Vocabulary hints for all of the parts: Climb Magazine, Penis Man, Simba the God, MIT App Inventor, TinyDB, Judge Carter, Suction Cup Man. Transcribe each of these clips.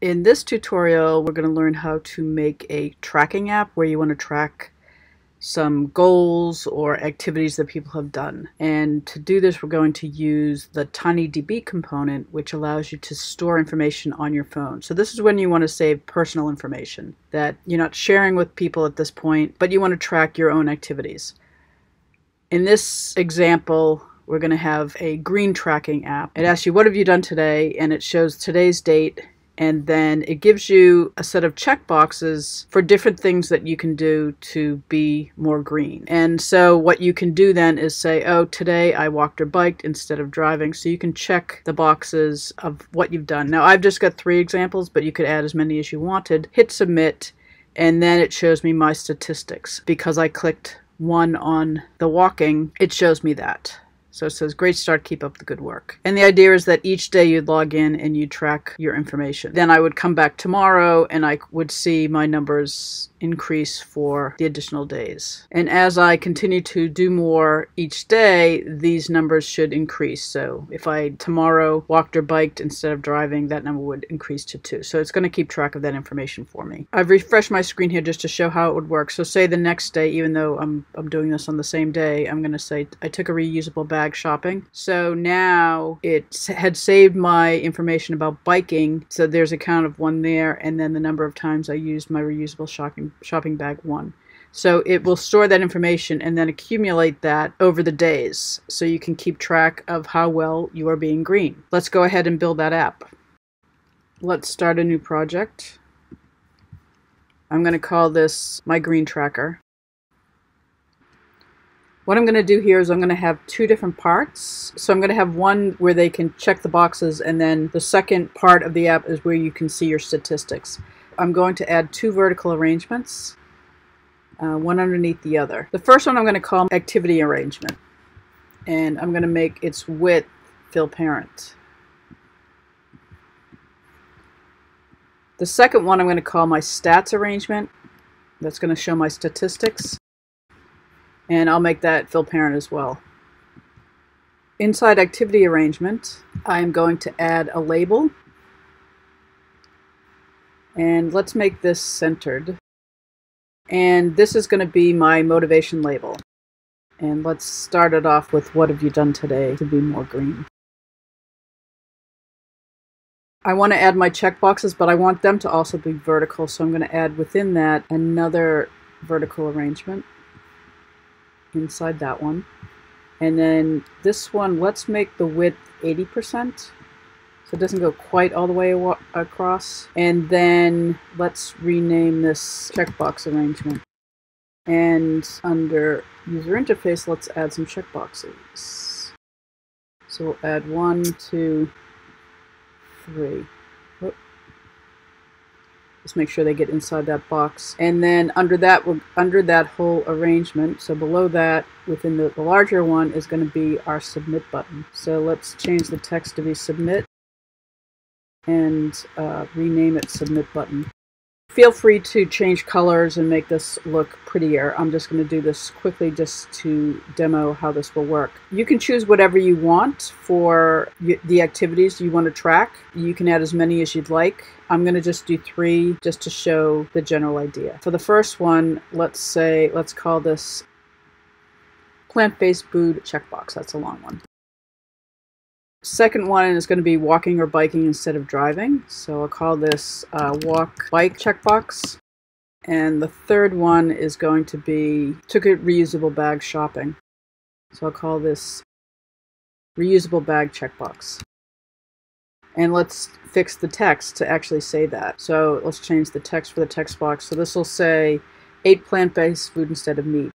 In this tutorial, we're going to learn how to make a tracking app where you want to track some goals or activities that people have done. And to do this, we're going to use the TinyDB component, which allows you to store information on your phone. So this is when you want to save personal information that you're not sharing with people at this point, but you want to track your own activities. In this example, we're going to have a green tracking app. It asks you, what have you done today? And it shows today's date. And then it gives you a set of checkboxes for different things that you can do to be more green. And so what you can do then is say, oh, today I walked or biked instead of driving. So you can check the boxes of what you've done. Now I've just got 3 examples, but you could add as many as you wanted. Hit submit, and then it shows me my statistics. Because I clicked 1 on the walking, it shows me that. So it says, great start, keep up the good work. And the idea is that each day you'd log in and you track your information. Then I would come back tomorrow and I would see my numbers increase for the additional days. And as I continue to do more each day, these numbers should increase. So if I tomorrow walked or biked instead of driving, that number would increase to 2. So it's going to keep track of that information for me. I've refreshed my screen here just to show how it would work. So say the next day, even though I'm doing this on the same day, I'm going to say I took a reusable bag shopping. So now it had saved my information about biking. So there's a count of 1 there, and then the number of times I used my reusable shopping bag 1. So it will store that information and then accumulate that over the days so you can keep track of how well you are being green. Let's go ahead and build that app. Let's start a new project. I'm going to call this My Green Tracker. What I'm going to do here is I'm going to have 2 different parts. So I'm going to have one where they can check the boxes, and then the second part of the app is where you can see your statistics. I'm going to add 2 vertical arrangements, one underneath the other. The first one I'm going to call activity arrangement, and I'm going to make its width fill parent. The second one I'm going to call my stats arrangement. That's going to show my statistics. And I'll make that fill parent as well. Inside activity arrangement, I'm going to add a label. And let's make this centered. And this is going to be my motivation label. And let's start it off with, what have you done today to be more green? I want to add my checkboxes, but I want them to also be vertical. So I'm going to add within that another vertical arrangement. Inside that one, and then this one, let's make the width 80% so it doesn't go quite all the way across. And then let's rename this checkbox arrangement, and under user interface let's add some checkboxes. So we'll add 1, 2, 3. Let's make sure they get inside that box. And then under that, whole arrangement, so below that, within the larger one, is going to be our submit button. So let's change the text to be submit, and rename it submit button. Feel free to change colors and make this look prettier. I'm just going to do this quickly just to demo how this will work. You can choose whatever you want for the activities you want to track. You can add as many as you'd like. I'm going to just do 3 just to show the general idea. For the first one, let's call this plant-based food checkbox. That's a long one. Second one is going to be walking or biking instead of driving. So I'll call this walk bike checkbox. And the third one is going to be took a reusable bag shopping. So I'll call this reusable bag checkbox. And let's fix the text to actually say that. So let's change the text for the text box. So this will say ate plant-based food instead of meat.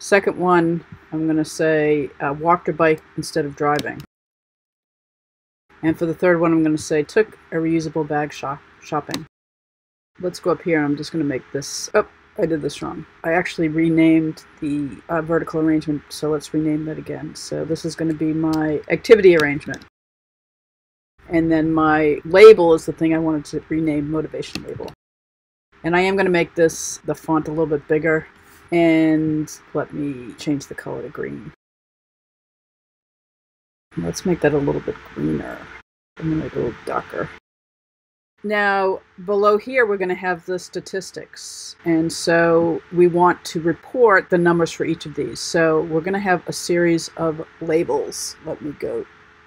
Second one, I'm going to say walked or biked instead of driving. And for the third one, I'm going to say took a reusable bag shopping. Let's go up here, and I'm just going to make this, oh, I did this wrong. I actually renamed the vertical arrangement, so let's rename that again. So this is going to be my activity arrangement. And then my label is the thing I wanted to rename, motivation label. And I am going to make this, the font, a little bit bigger. And let me change the color to green. Let's make that a little bit greener. I'm going to make it a little darker. Now, below here, we're going to have the statistics. And so we want to report the numbers for each of these. So we're going to have a series of labels. Let me go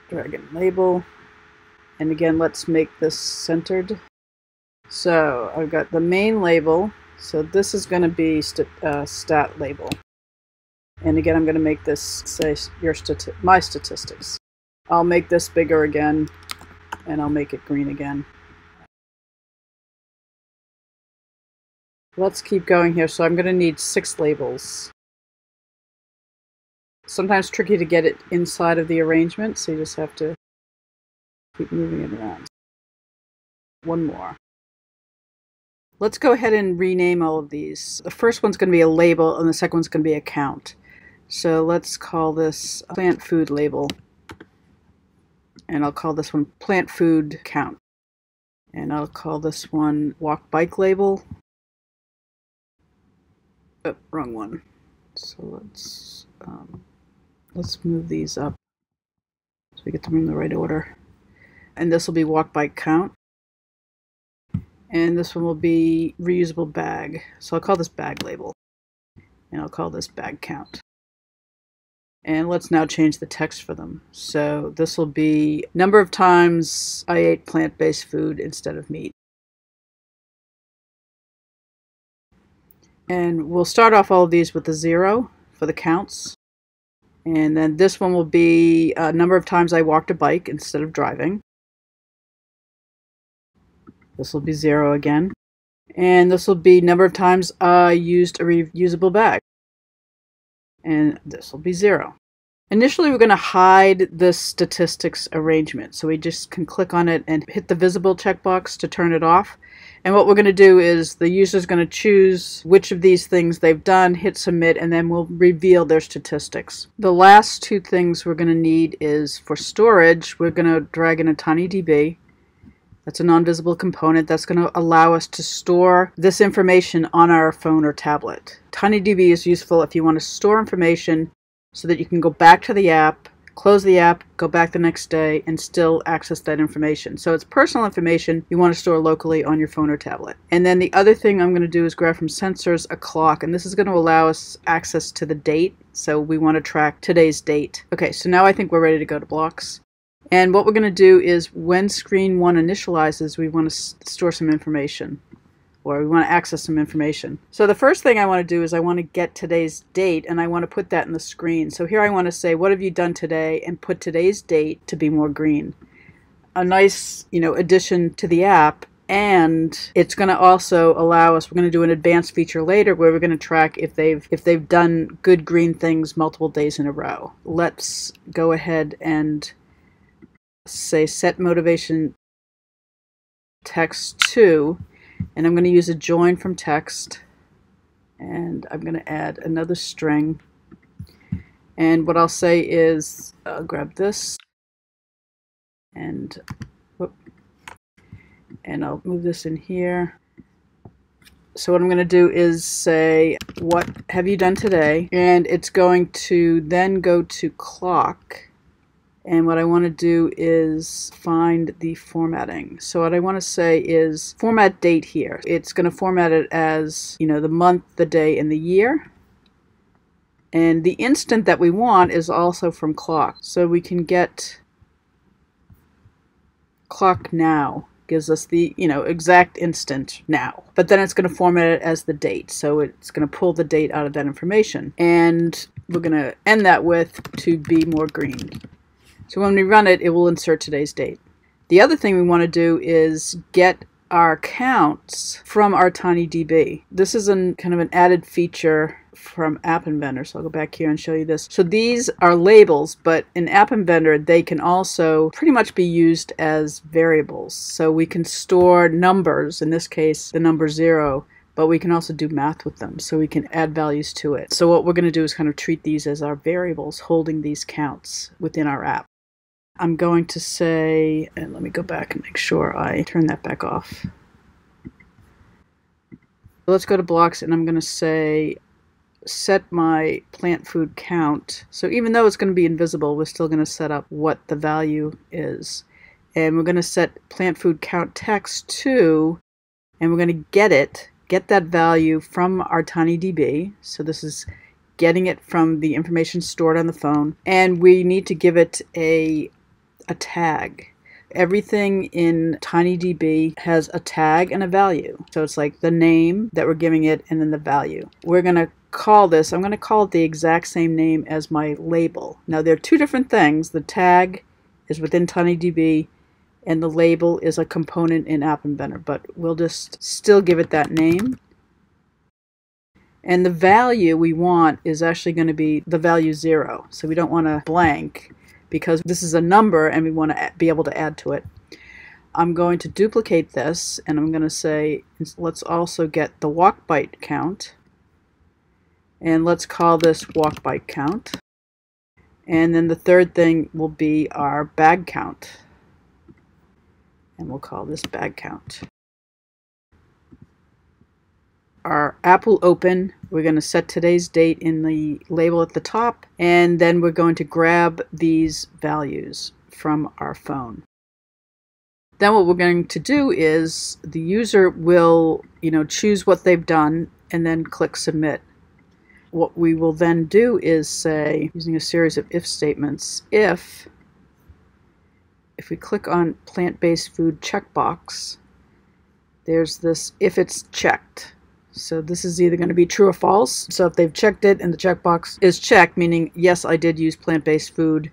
drag and label. And again, let's make this centered. So I've got the main label. So this is going to be stat label. And again, I'm going to make this say my statistics. I'll make this bigger again, and I'll make it green again. Let's keep going here. So I'm going to need 6 labels. Sometimes tricky to get it inside of the arrangement, so you just have to keep moving it around. One more. Let's go ahead and rename all of these. The first one's going to be a label, and the second one's going to be a count. So let's call this plant food label. And I'll call this one plant food count. And I'll call this one walk bike label. Oh, wrong one. So let's move these up so we get them in the right order. And this will be walk bike count. And this one will be reusable bag. So I'll call this bag label. And I'll call this bag count. And let's now change the text for them. So this will be number of times I ate plant-based food instead of meat. And we'll start off all of these with a 0 for the counts. And then this one will be a number of times I walked a bike instead of driving. This will be 0 again. And this will be number of times I used a reusable bag. And this will be 0. Initially, we're going to hide this statistics arrangement. So we just can click on it and hit the visible checkbox to turn it off. And what we're going to do is the user is going to choose which of these things they've done, hit submit, and then we'll reveal their statistics. The last two things we're going to need is for storage, we're going to drag in a TinyDB. That's a non-visible component that's going to allow us to store this information on our phone or tablet. TinyDB is useful if you want to store information so that you can go back to the app, close the app, go back the next day, and still access that information. So it's personal information you want to store locally on your phone or tablet. And then the other thing I'm going to do is grab from sensors a clock, and this is going to allow us access to the date. So we want to track today's date. Okay, so now I think we're ready to go to blocks. And what we're going to do is when screen 1 initializes, we want to store some information, or we want to access some information. So the first thing I want to do is I want to get today's date, and I want to put that in the screen. So here I want to say, what have you done today, and put today's date to be more green. A nice, you know, addition to the app. And it's going to also allow us, we're going to do an advanced feature later where we're going to track if they've done good green things multiple days in a row. Let's go ahead and say set motivation text to, and I'm going to use a join from text, and I'm going to add another string. And what I'll say is I'll grab this and whoop, and I'll move this in here. So what I'm going to do is say what have you done today, and it's going to then go to clock. And what I want to do is find the formatting. So what I want to say is format date here. It's going to format it as, you know, the month, the day, and the year. And the instant that we want is also from clock. So we can get clock now. Gives us the, you know, exact instant now. But then it's going to format it as the date. So it's going to pull the date out of that information. And we're going to end that with to be more green. So when we run it, it will insert today's date. The other thing we want to do is get our counts from our TinyDB. This is kind of an added feature from App Inventor. So I'll go back here and show you this. So these are labels, but in App Inventor, they can also pretty much be used as variables. So we can store numbers, in this case, the number 0, but we can also do math with them. So we can add values to it. So what we're going to do is kind of treat these as our variables holding these counts within our app. I'm going to say, and let me go back and make sure I turn that back off. Let's go to blocks, and I'm going to say set my plant food count. So even though it's going to be invisible, we're still going to set up what the value is. and we're going to set plant food count text to, and we're going to get that value from our TinyDB. So this is getting it from the information stored on the phone, and we need to give it a tag. Everything in TinyDB has a tag and a value. So it's like the name that we're giving it and then the value. We're going to call this, I'm going to call it the exact same name as my label. Now there are two different things. The tag is within TinyDB and the label is a component in App Inventor, but we'll just still give it that name. And the value we want is actually going to be the value 0. So we don't want to blank, because this is a number and we want to be able to add to it. I'm going to duplicate this, and I'm going to say, let's also get the walk bite count, and let's call this walk bite count. And then the third thing will be our bag count, and we'll call this bag count. Our app will open. We're going to set today's date in the label at the top, and then we're going to grab these values from our phone. Then what we're going to do is the user will, choose what they've done and then click submit. What we will then do is say, using a series of if statements, if we click on plant-based food checkbox, there's this if it's checked. So this is either going to be true or false. So if they've checked it and the checkbox is checked, meaning yes, I did use plant-based food,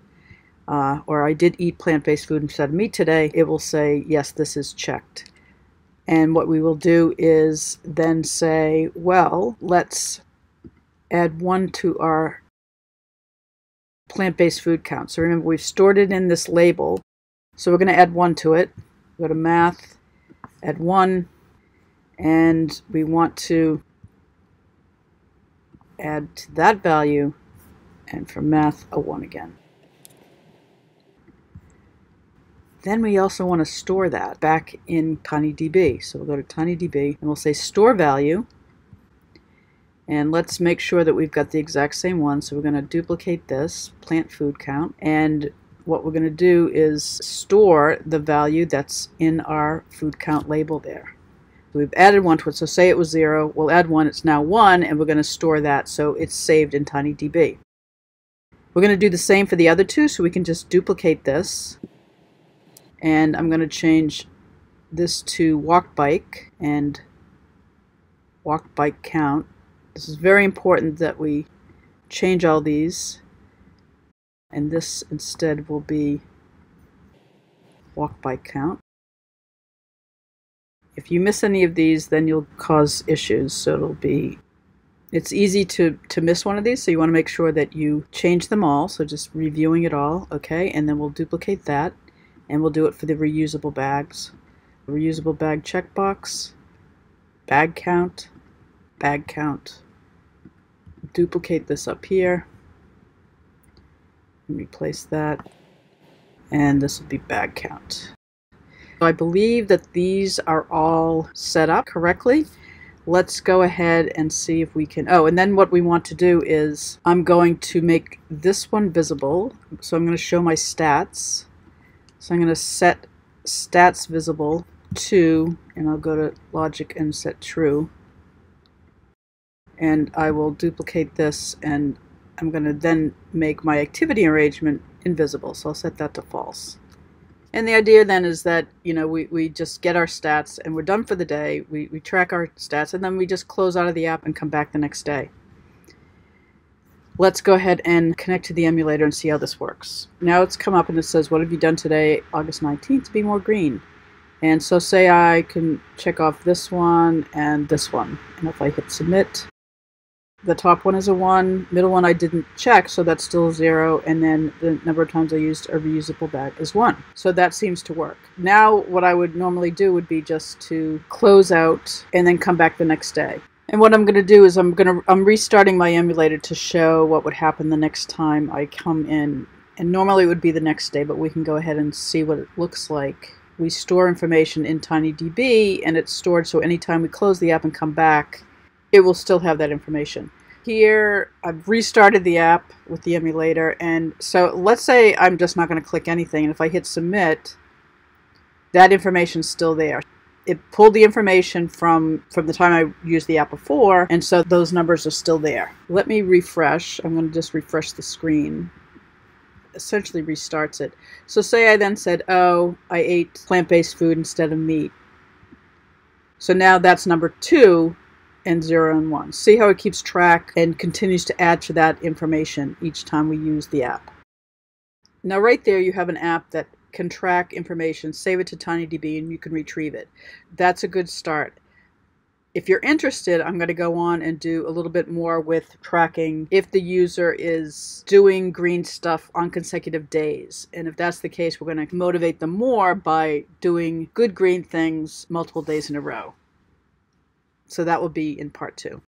or I did eat plant-based food instead of meat today, it will say yes, this is checked. And what we will do is then say, well, let's add 1 to our plant-based food count. So remember, we've stored it in this label, so we're going to add 1 to it. Go to math, add 1. And we want to add to that value, and for math, a 1 again. Then we also want to store that back in TinyDB. So we'll go to TinyDB, and we'll say store value. And let's make sure that we've got the exact same one. So we're going to duplicate this, plant food count. And what we're going to do is store the value that's in our food count label there. We've added 1 to it, so say it was 0, we'll add 1, it's now 1, and we're going to store that so it's saved in TinyDB. We're going to do the same for the other two, so we can just duplicate this. And I'm going to change this to walk bike and walk bike count. This is very important that we change all these, and this instead will be walk bike count. If you miss any of these, then you'll cause issues. So it's easy to miss one of these, so you want to make sure that you change them all. So just reviewing it all, okay, and then we'll duplicate that, and we'll do it for the reusable bags. Reusable bag checkbox, bag count, duplicate this up here, and replace that, and this will be bag count. I believe that these are all set up correctly. Let's go ahead and see if we can. Oh, and then what we want to do is I'm going to make this one visible. So I'm going to show my stats. So I'm going to set stats visible to, and I'll go to logic and set true. And I will duplicate this, and I'm going to then make my activity arrangement invisible. So I'll set that to false. And the idea then is that, we just get our stats and we're done for the day. We track our stats, and then we just close out of the app and come back the next day. Let's go ahead and connect to the emulator and see how this works. Now it's come up and it says, what have you done today, August 19th, to be more green? And so say I can check off this one and this one. And if I hit submit, the top one is a 1, middle one I didn't check, so that's still 0, and then the number of times I used a reusable bag is 1. So that seems to work. Now what I would normally do would be just to close out and then come back the next day. And what I'm going to do is I'm restarting my emulator to show what would happen the next time I come in. And normally it would be the next day, but we can go ahead and see what it looks like. We store information in TinyDB, and it's stored so anytime we close the app and come back, it will still have that information. Here, I've restarted the app with the emulator, and so let's say I'm just not going to click anything, and if I hit submit, that information's still there. It pulled the information from the time I used the app before, and so those numbers are still there. Let me refresh. I'm going to just refresh the screen. Essentially restarts it. So say I then said, oh, I ate plant-based food instead of meat. So now that's number 2 and 0 and 1. See how it keeps track and continues to add to that information each time we use the app. Now right there you have an app that can track information, save it to TinyDB, and you can retrieve it. That's a good start. If you're interested, I'm going to go on and do a little bit more with tracking if the user is doing green stuff on consecutive days. And if that's the case, we're going to motivate them more by doing good green things multiple days in a row. So that will be in part 2.